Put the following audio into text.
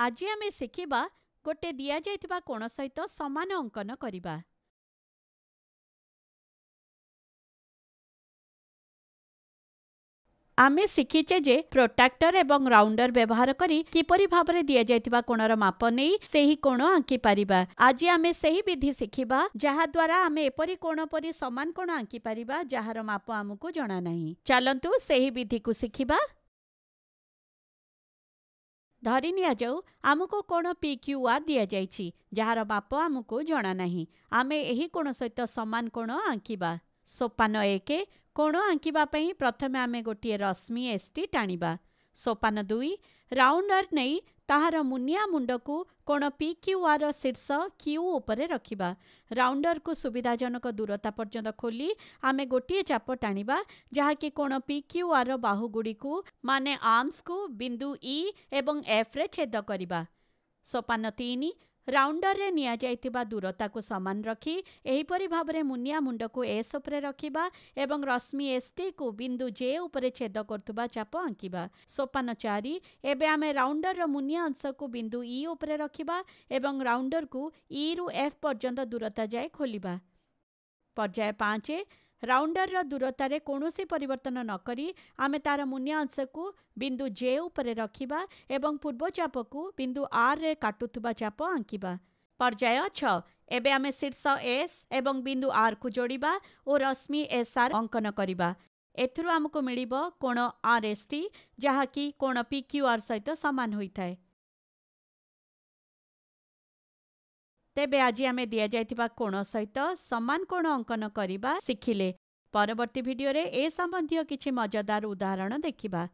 आज आम शिखिबा गोटे दिया जाइथिबा कोण सहित समान अंकन करिबा। आमे शिखिचे जे प्रोट्राक्टर एवं राउंडर व्यवहार करी किपरि भाव रे दिया जाइथिबा कोणर माप नै सेही कोण आंकी पारिबा। आज आमे सेही विधि शिखिबा जहा द्वारा आमे एपरि कोण परि समान कोण आंकी पारिबा जहार माप हमकु जाना नाही। चलंतु सेही विधि को शिखिबा। धरी नि जाऊ आमको कोण PQR दिया जाइछि जहार माप हमकु जाना नाही। आमे एही कोण सहित समान कोण आंकीबा। सोपान 1 कोण आंकिबा पई प्रथमे आमे गोटे रश्मि ST टाणीबा। सोपान 2 राउंडर नै ताहार मुनिया मुंड को कोण PQR रो शीर्ष Q ऊपर रखिबा। राउंडर को सुविधाजनक दूरता पर्यंत खोली आमे गोटे चाप टाणीबा जहा कि कोण PQR रो बाहु गुडी को माने आर्म्स को बिंदु E एवं F रे छेद करिबा। सोपान 3 राउंडर रे निया जाइतिबा दूरता को समान रखी एहीपरि भाव रे मुनिया मुंड को S उपरे रखिबा एवं रश्मि ST को बिंदु J उपरे छेद करतुबा चाप आंकिबा। सोपान 4 एबे आमे राउंडर रो मुनिया अंश को बिंदु E उपरे रखिबा एवं राउंडर को E रु F पर्यंत दूरता जाय खोलिबा। पर्याय 5 राउंडर रो दूरता रे कोनोसी परिवर्तन न करी आमे तार मुनिया अंश को बिंदु J ऊपर रखिबा एवं पूर्व चाप को बिंदु R रे काटुथुबा चाप आंकिबा। पर्याय 6 एबे आमे शीर्ष S एवं बिंदु R को जोड़ीबा ओ रश्मि SR अंकन करिबा। एथुरु हमको मिलिबो कोण RST जहा कि कोण PQR सहित समान होइथाय। तेबे आज आमे दिया जाइथिबा कोण सहित समान कोण अंकन करिबा शिखिले। परवर्ती भिडियो रे ए संबंधित किछि मजेदार उदाहरण देखिबा।